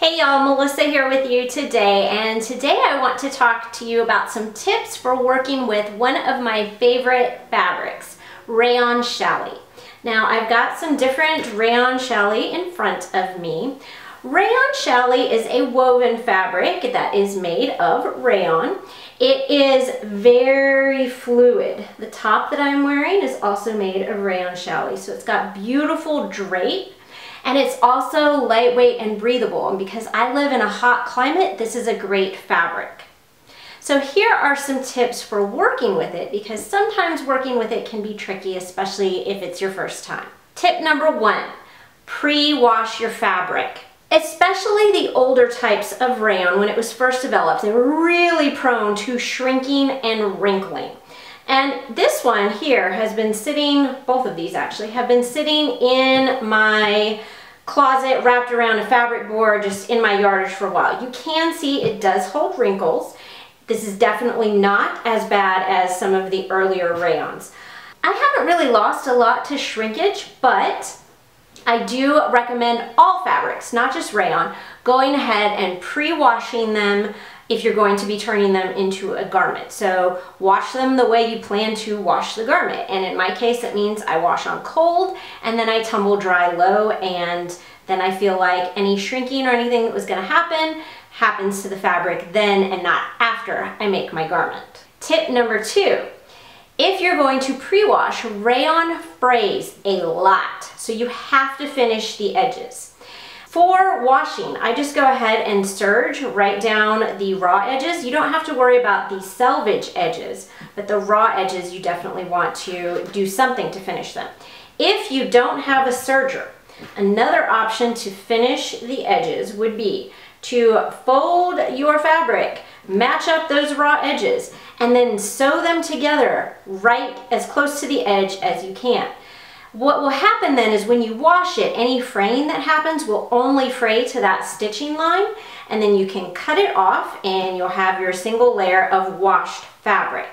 Hey y'all, Melissa here with you today, and today I want to talk to you about some tips for working with one of my favorite fabrics, rayon challis. Now I've got some different rayon challis in front of me. Rayon challis is a woven fabric that is made of rayon. It is very fluid. The top that I'm wearing is also made of rayon challis, so it's got beautiful drape. And it's also lightweight and breathable. And because I live in a hot climate, this is a great fabric. So here are some tips for working with it, because sometimes working with it can be tricky, especially if it's your first time. Tip number one, pre-wash your fabric. Especially the older types of rayon, when it was first developed, they were really prone to shrinking and wrinkling. And this one here has been sitting, both of these actually, have been sitting in my closet wrapped around a fabric board just in my yardage for a while. You can see it does hold wrinkles. This is definitely not as bad as some of the earlier rayons. I haven't really lost a lot to shrinkage, but I do recommend all fabrics, not just rayon, going ahead and pre-washing them if you're going to be turning them into a garment. So wash them the way you plan to wash the garment. And in my case, it means I wash on cold and then I tumble dry low, and then I feel like any shrinking or anything that was gonna happen happens to the fabric then and not after I make my garment. Tip number two, if you're going to pre-wash, rayon frays a lot. So you have to finish the edges. For washing, I just go ahead and serge right down the raw edges. You don't have to worry about the selvage edges, but the raw edges you definitely want to do something to finish them. If you don't have a serger, another option to finish the edges would be to fold your fabric, match up those raw edges, and then sew them together right as close to the edge as you can. What will happen then is when you wash it, any fraying that happens will only fray to that stitching line, and then you can cut it off and you'll have your single layer of washed fabric.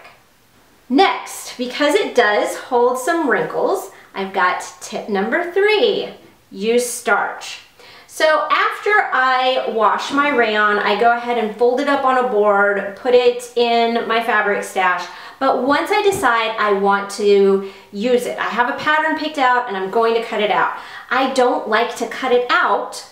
Next, because it does hold some wrinkles, I've got tip number three, use starch. So after I wash my rayon, I go ahead and fold it up on a board, put it in my fabric stash. But once I decide I want to use it, I have a pattern picked out and I'm going to cut it out. I don't like to cut it out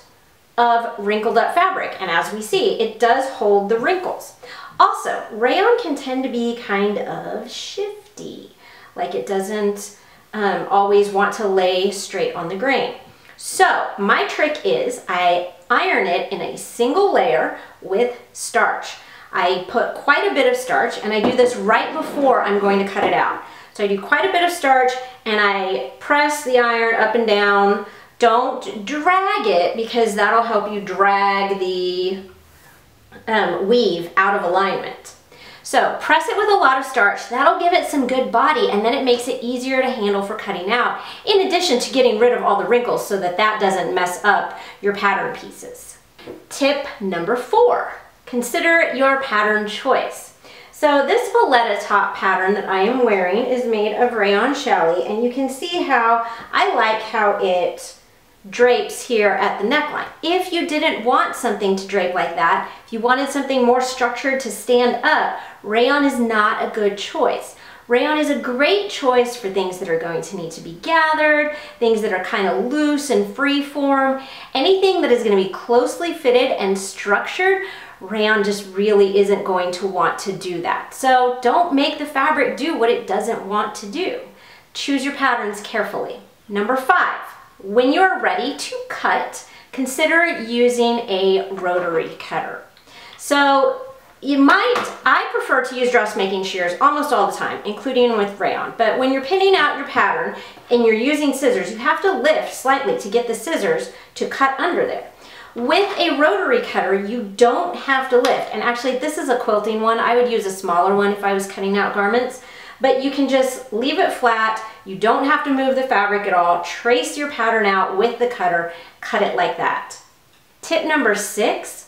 of wrinkled up fabric. And as we see, it does hold the wrinkles. Also, rayon can tend to be kind of shifty. Like it doesn't always want to lay straight on the grain. So my trick is I iron it in a single layer with starch. I put quite a bit of starch, and I do this right before I'm going to cut it out. So I do quite a bit of starch and I press the iron up and down. Don't drag it, because that'll help you drag the weave out of alignment. So press it with a lot of starch. That'll give it some good body, and then it makes it easier to handle for cutting out, in addition to getting rid of all the wrinkles so that that doesn't mess up your pattern pieces. Tip number four. Consider your pattern choice. So this Valetta Top pattern that I am wearing is made of rayon challis, and you can see how I like how it drapes here at the neckline. If you didn't want something to drape like that, if you wanted something more structured to stand up, rayon is not a good choice. Rayon is a great choice for things that are going to need to be gathered, things that are kind of loose and free form, anything that is going to be closely fitted and structured. Rayon just really isn't going to want to do that. So don't make the fabric do what it doesn't want to do. Choose your patterns carefully. Number five, when you're ready to cut, consider using a rotary cutter. So I prefer to use dressmaking shears almost all the time, including with rayon. But when you're pinning out your pattern and you're using scissors, you have to lift slightly to get the scissors to cut under there. With a rotary cutter, you don't have to lift. And actually, this is a quilting one. I would use a smaller one if I was cutting out garments. But you can just leave it flat. You don't have to move the fabric at all. Trace your pattern out with the cutter. Cut it like that. Tip number six.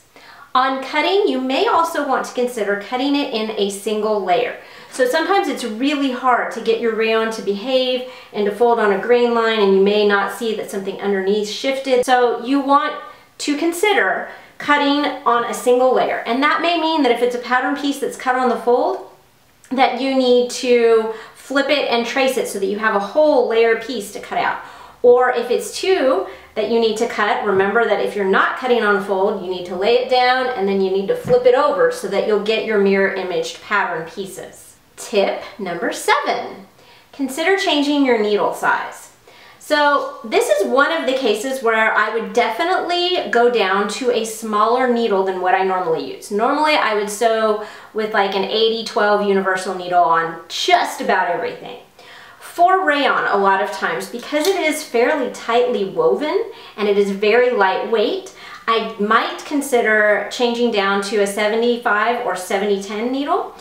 On cutting, you may also want to consider cutting it in a single layer. So sometimes it's really hard to get your rayon to behave and to fold on a grain line, and you may not see that something underneath shifted. So you want to consider cutting on a single layer. And that may mean that if it's a pattern piece that's cut on the fold, that you need to flip it and trace it so that you have a whole layer piece to cut out. Or if it's two that you need to cut, remember that if you're not cutting on a fold, you need to lay it down and then you need to flip it over so that you'll get your mirror imaged pattern pieces. Tip number 7, consider changing your needle size. So this is one of the cases where I would definitely go down to a smaller needle than what I normally use. Normally I would sew with like an 80/12 universal needle on just about everything. For rayon, a lot of times, because it is fairly tightly woven and it is very lightweight, I might consider changing down to a 75 or 70/10 needle,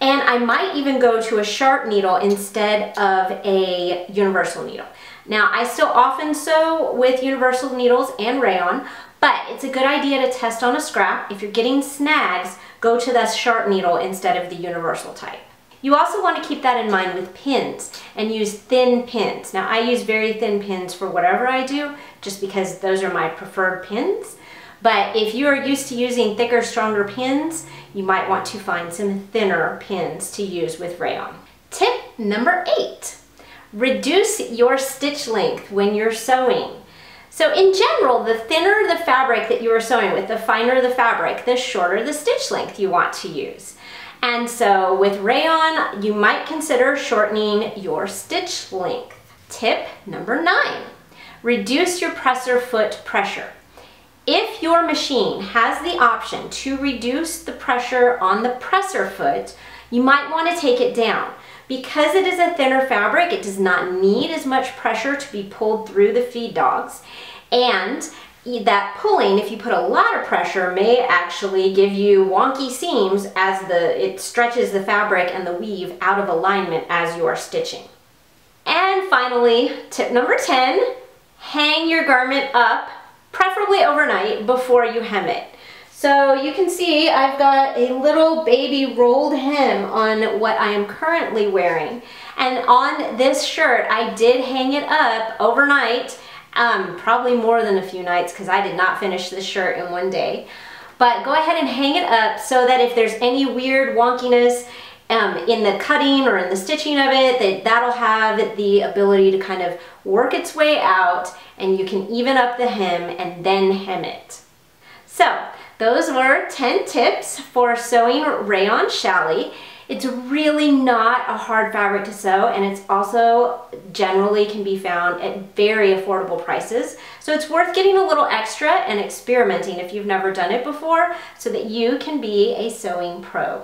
and I might even go to a sharp needle instead of a universal needle. Now, I still often sew with universal needles and rayon, but it's a good idea to test on a scrap. If you're getting snags, go to the sharp needle instead of the universal type. You also want to keep that in mind with pins and use thin pins. Now I use very thin pins for whatever I do just because those are my preferred pins. But if you are used to using thicker, stronger pins, you might want to find some thinner pins to use with rayon. Tip number 8, reduce your stitch length when you're sewing. So in general, the thinner the fabric that you are sewing with, the finer the fabric, the shorter the stitch length you want to use. And so with rayon, you might consider shortening your stitch length. Tip number 9, reduce your presser foot pressure. If your machine has the option to reduce the pressure on the presser foot, you might want to take it down. Because it is a thinner fabric, it does not need as much pressure to be pulled through the feed dogs. And that pulling, if you put a lot of pressure, may actually give you wonky seams as it stretches the fabric and the weave out of alignment as you are stitching. And finally, tip number 10, hang your garment up, preferably overnight, before you hem it. So you can see I've got a little baby rolled hem on what I am currently wearing. And on this shirt, I did hang it up overnight, probably more than a few nights because I did not finish this shirt in one day. But go ahead and hang it up so that if there's any weird wonkiness in the cutting or in the stitching of it, that'll have the ability to kind of work its way out, and you can even up the hem and then hem it. So those were 10 tips for sewing rayon challis. It's really not a hard fabric to sew, and it's also generally can be found at very affordable prices. So it's worth getting a little extra and experimenting if you've never done it before so that you can be a sewing pro.